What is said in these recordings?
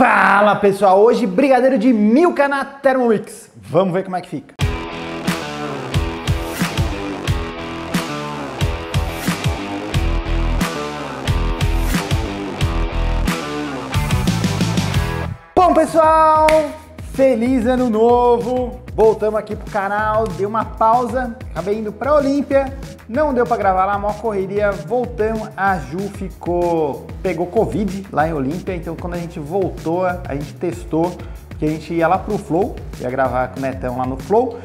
Fala pessoal, hoje brigadeiro de Milka na Thermomix. Vamos ver como é que fica. Bom pessoal, feliz ano novo. Voltamos aqui pro canal, dei uma pausa, acabei indo pra Olímpia, não deu pra gravar lá, maior correria, voltamos, a Ju pegou Covid lá em Olímpia, então quando a gente voltou, a gente testou, porque a gente ia lá pro Flow, ia gravar com o Netão lá no Flow,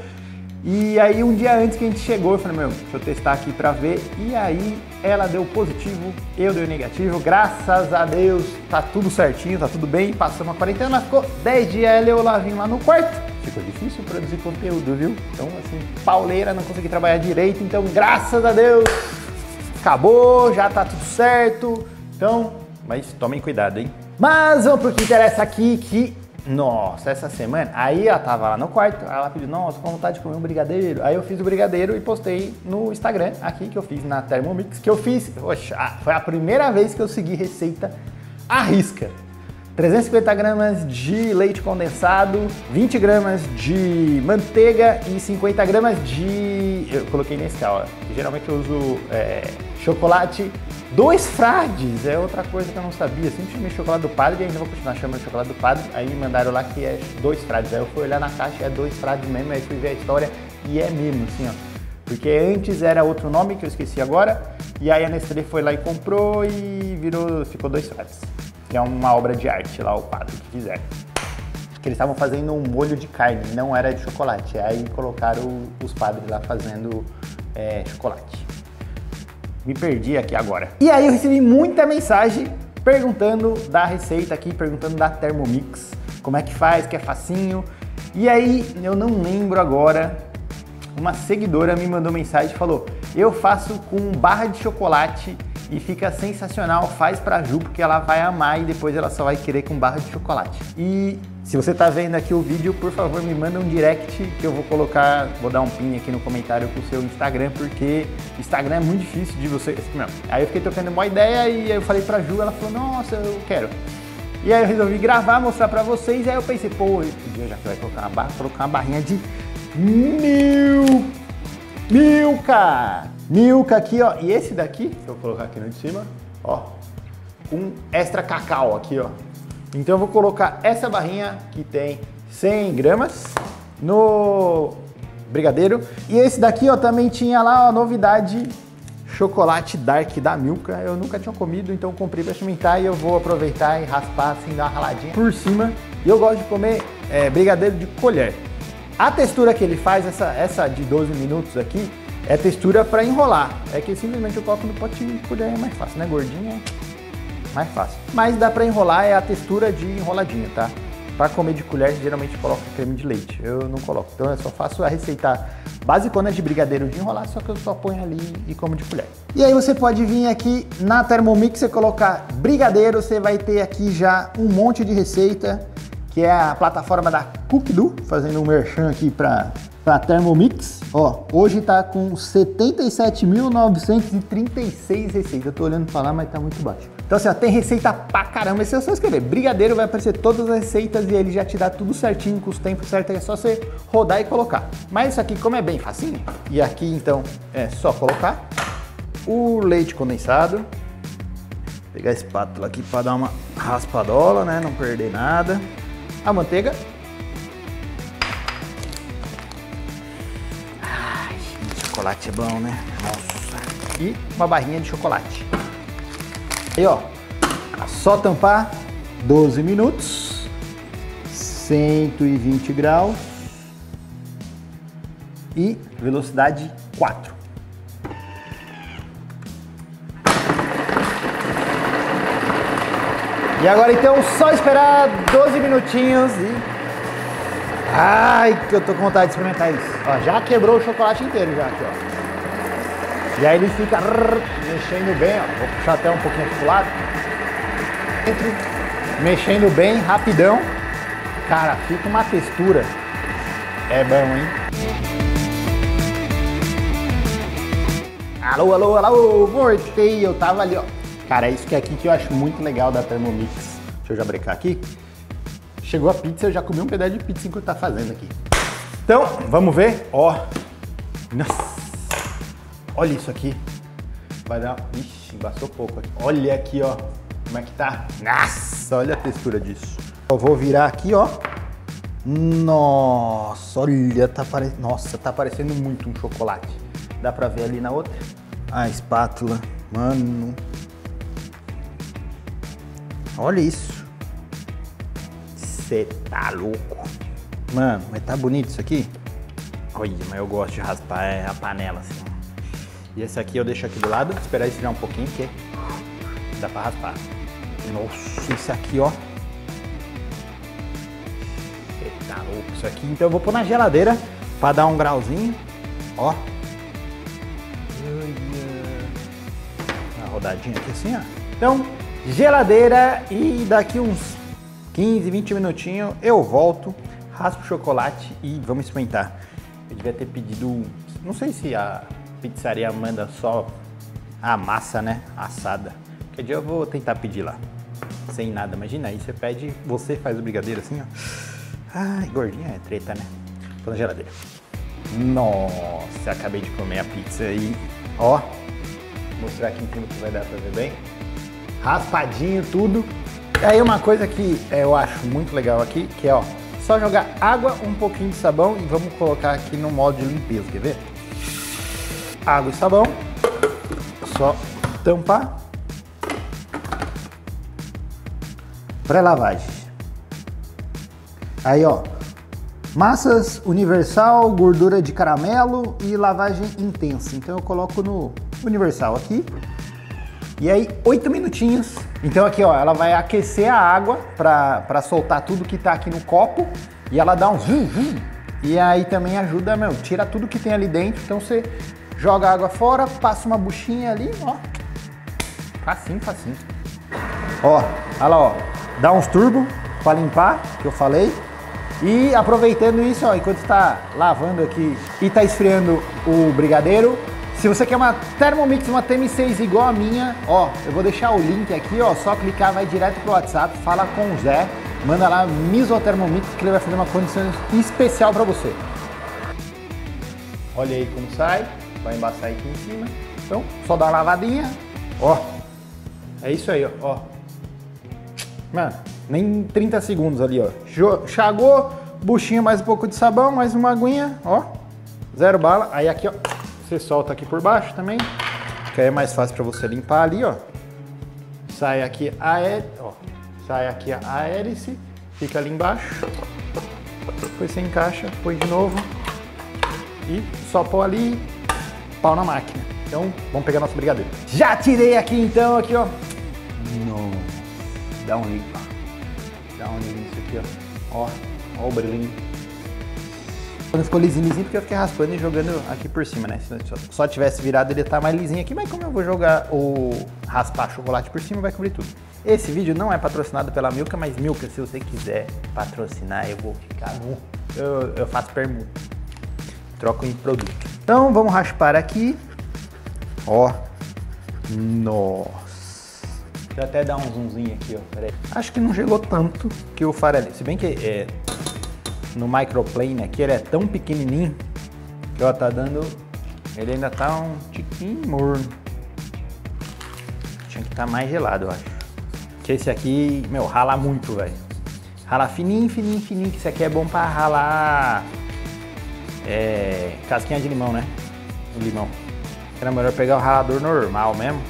e aí um dia antes que a gente chegou, eu falei, meu, deixa eu testar aqui pra ver, e aí ela deu positivo, eu dei negativo, graças a Deus, tá tudo certinho, tá tudo bem, passamos a quarentena, ficou 10 dias, ela e eu lá vim lá no quarto. Ficou difícil produzir conteúdo, viu? Então, assim, pauleira, não consegui trabalhar direito, então, graças a Deus, acabou, já tá tudo certo. Então, mas tomem cuidado, hein? Mas vamos pro que interessa aqui, que, nossa, essa semana, aí ela tava lá no quarto, ela pediu, nossa, com vontade de comer um brigadeiro. Aí eu fiz o brigadeiro e postei no Instagram, aqui, que eu fiz na Thermomix, que eu fiz, poxa, foi a primeira vez que eu segui receita à risca. 350 gramas de leite condensado, 20 gramas de manteiga e 50 gramas de... Eu coloquei Nestlé, geralmente eu uso chocolate, 2 frades, é outra coisa que eu não sabia, sempre chamei chocolate do padre e ainda vou continuar chamando chocolate do padre, aí me mandaram lá que é 2 frades, aí eu fui olhar na caixa, é 2 frades mesmo, aí fui ver a história e é mesmo, assim, ó. Porque antes era outro nome que eu esqueci agora, e aí a Nestlé foi lá e comprou e virou, ficou 2 frades. Que é uma obra de arte lá, o padre que fizeram. Que eles estavam fazendo um molho de carne, não era de chocolate. Aí colocaram os padres lá fazendo chocolate. Me perdi aqui agora. E aí eu recebi muita mensagem perguntando da receita aqui, perguntando da Thermomix. Como é que faz, que é facinho. E aí, eu não lembro agora, uma seguidora me mandou mensagem e falou: eu faço com barra de chocolate e fica sensacional, faz pra Ju, porque ela vai amar e depois ela só vai querer com barra de chocolate. E se você tá vendo aqui o vídeo, por favor, me manda um direct que eu vou colocar, vou dar um pin aqui no comentário com o seu Instagram, porque Instagram é muito difícil de você... Não. Aí eu fiquei trocando uma ideia e eu falei pra Ju, ela falou, nossa, eu quero. E aí eu resolvi gravar, mostrar pra vocês, aí eu pensei, pô, esse dia já que vai colocar uma barra, vou colocar uma barrinha de Milka aqui, ó, e esse daqui, que eu vou colocar aqui no de cima, ó, um extra cacau aqui, ó. Então eu vou colocar essa barrinha que tem 100 gramas no brigadeiro. E esse daqui, ó, também tinha lá a novidade, chocolate dark da Milka. Eu nunca tinha comido, então comprei pra experimentar e eu vou aproveitar e raspar assim, dar uma raladinha por cima. E eu gosto de comer brigadeiro de colher. A textura que ele faz, essa de 12 minutos aqui, é textura para enrolar, é que simplesmente eu coloco no potinho de colher, é mais fácil, né? Gordinha é mais fácil. Mas dá para enrolar, é a textura de enroladinha, tá? Para comer de colher, geralmente coloco creme de leite, eu não coloco. Então eu só faço a receita basicona de brigadeiro de enrolar, só que eu só ponho ali e como de colher. E aí você pode vir aqui na Thermomix, você colocar brigadeiro, você vai ter aqui já um monte de receita, que é a plataforma da Cookdo, fazendo um merchan aqui para Thermomix, ó, hoje tá com 77.936 receitas, eu tô olhando pra lá, mas tá muito baixo. Então assim, ó, tem receita pra caramba, e se você escrever brigadeiro vai aparecer todas as receitas e ele já te dá tudo certinho, com os tempos certos, é só você rodar e colocar. Mas isso aqui, como é bem facinho, e aqui então é só colocar o leite condensado, vou pegar a espátula aqui pra dar uma raspadola, né, não perder nada, a manteiga, chocolate é bom, né? Nossa. E uma barrinha de chocolate. E ó, só tampar, 12 minutos, 120 graus e velocidade 4. E agora então só esperar 12 minutinhos e... Ai, que eu tô com vontade de experimentar isso. Ó, já quebrou o chocolate inteiro já aqui, ó. E aí ele fica mexendo bem, ó. Vou puxar até um pouquinho pro lado. Mexendo bem, rapidão. Cara, fica uma textura. É bom, hein? Alô, alô, alô, voltei. Eu tava ali, ó. Cara, é isso que é aqui que eu acho muito legal da Thermomix. Deixa eu já brecar aqui. Chegou a pizza, eu já comi um pedaço de pizza enquanto tá fazendo aqui. Então, vamos ver, ó. Nossa, olha isso aqui. Vai dar, ixi, embaçou pouco aqui. Olha aqui, ó, como é que tá. Nossa, olha a textura disso. Eu vou virar aqui, ó. Nossa, olha, tá parecendo, nossa, tá parecendo muito um chocolate. Dá pra ver ali na outra? A espátula, mano. Olha isso. Você tá louco. Mano, mas tá bonito isso aqui? Olha, mas eu gosto de raspar a panela assim. E esse aqui eu deixo aqui do lado, esperar esfriar um pouquinho, porque dá pra raspar. Nossa, esse aqui, ó. Você tá louco isso aqui. Então eu vou pôr na geladeira pra dar um grauzinho, ó. Uma rodadinha aqui assim, ó. Então, geladeira e daqui uns 15, 20 minutinhos eu volto, raspo o chocolate e vamos experimentar. Eu devia ter pedido, não sei se a pizzaria manda só a massa, né, assada. Qualquer dia eu vou tentar pedir lá, sem nada, imagina aí, você pede, você faz o brigadeiro assim, ó. Ai, gordinha é treta, né? Tô na geladeira. Nossa, acabei de comer a pizza aí, ó. Vou mostrar aqui em cima que vai dar pra ver bem. Raspadinho, tudo. E aí uma coisa que eu acho muito legal aqui, que é, ó, só jogar água, um pouquinho de sabão e vamos colocar aqui no modo de limpeza, quer ver? Água e sabão, só tampar. Pré-lavagem. Aí, ó, massas universal, gordura de caramelo e lavagem intensa. Então eu coloco no universal aqui. E aí, 8 minutinhos. Então aqui, ó, ela vai aquecer a água pra soltar tudo que tá aqui no copo. E ela dá um rum. E aí também ajuda, meu, tira tudo que tem ali dentro. Então você joga a água fora, passa uma buchinha ali, ó. Facinho, facinho. Ó, olha lá, ó. Dá uns turbo pra limpar, que eu falei. E aproveitando isso, ó, enquanto tá lavando aqui e tá esfriando o brigadeiro, se você quer uma Thermomix, uma TM6 igual a minha, ó, eu vou deixar o link aqui, ó, só clicar, vai direto pro WhatsApp, fala com o Zé, manda lá MizoThermomix que ele vai fazer uma condição especial pra você. Olha aí como sai, vai embaçar aqui em cima, então só dá uma lavadinha, ó, é isso aí, ó, mano, nem 30 segundos ali, ó, chagou, buchinha, mais um pouco de sabão, mais uma aguinha, ó, zero bala, aí aqui, ó, você solta aqui por baixo também, que aí é mais fácil para você limpar ali, ó. Sai aqui a hélice, fica ali embaixo. Depois você encaixa, põe de novo e só pôr ali, pau na máquina. Então, vamos pegar nosso brigadeiro. Já tirei aqui então, aqui, ó. Não. Dá um limpa. Dá um limpa isso aqui, ó. Ó, ó o brilhinho. Quando ficou lisinho, lisinho, porque eu fiquei raspando e jogando aqui por cima, né? Se só tivesse virado, ele ia estar mais lisinho aqui, mas como eu vou jogar ou raspar chocolate por cima, vai cobrir tudo. Esse vídeo não é patrocinado pela Milka, mas Milka, se você quiser patrocinar, eu vou ficar nu. Eu faço permuta. Troco em produto. Então, vamos raspar aqui. Ó. Nossa. Deixa eu até dar um zoomzinho aqui, ó. Peraí. Acho que não gelou tanto que o farelo. Se bem que é... No microplane aqui, ele é tão pequenininho que, ó, tá dando... Ele ainda tá um tiquinho morno. Tinha que tá mais gelado, eu acho. Porque esse aqui, meu, rala muito, velho. Rala fininho, fininho, fininho, que isso aqui é bom pra ralar... casquinha de limão, né? O limão. Era melhor pegar o ralador normal mesmo,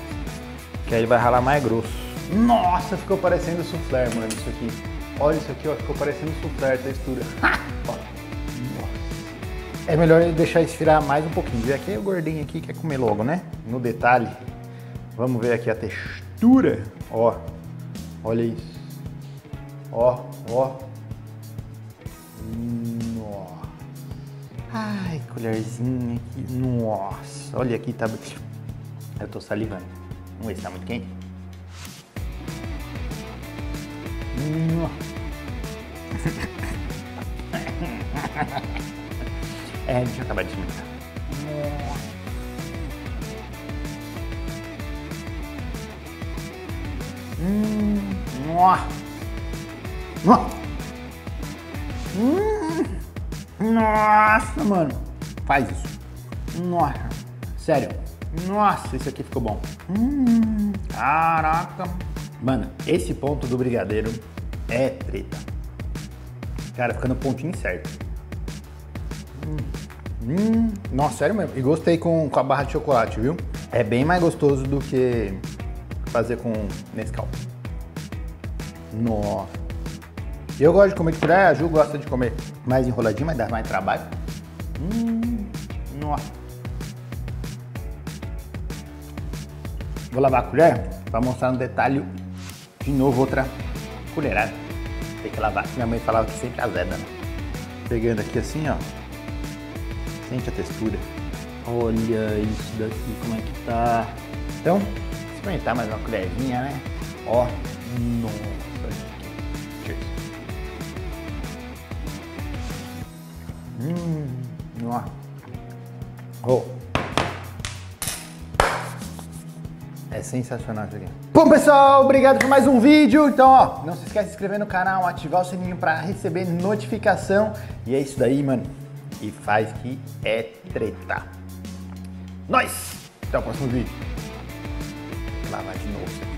que aí ele vai ralar mais grosso. Nossa, ficou parecendo soufflé, mano, isso aqui. Olha isso aqui, ó, ficou parecendo soufflé a textura. É melhor deixar esfriar mais um pouquinho. E aqui é o gordinho aqui que quer comer logo, né? No detalhe. Vamos ver aqui a textura. Ó, olha isso. Ó, ó. Nossa. Ai, colherzinha aqui. Nossa, olha aqui, tá... Eu tô salivando. Vamos ver se tá muito quente. É, deixa eu acabar de experimentar. Nossa, mano. Faz isso. Nossa. Sério. Nossa, esse aqui ficou bom. Caraca. Mano, esse ponto do brigadeiro é treta. Cara, fica no pontinho certo. Nossa, sério mesmo. E gostei com a barra de chocolate, viu? É bem mais gostoso do que fazer com Nescau. Nossa. Eu gosto de comer de colher, a Ju gosta de comer mais enroladinho, mas dá mais trabalho. Nossa. Vou lavar a colher para mostrar no detalhe de novo outra colherada. Tem que lavar. Minha mãe falava que sempre azeda, né? Pegando aqui assim, ó. Sente a textura. Olha isso daqui, como é que tá. Então, experimentar mais uma colherzinha, né? Ó, nossa. Cheers. Ó. Oh. É sensacional isso aqui. Bom, pessoal, obrigado por mais um vídeo. Então, ó, não se esquece de se inscrever no canal, ativar o sininho pra receber notificação. E é isso daí, mano. E faz que é treta. Nós! Até o próximo vídeo. Vou lavar de novo.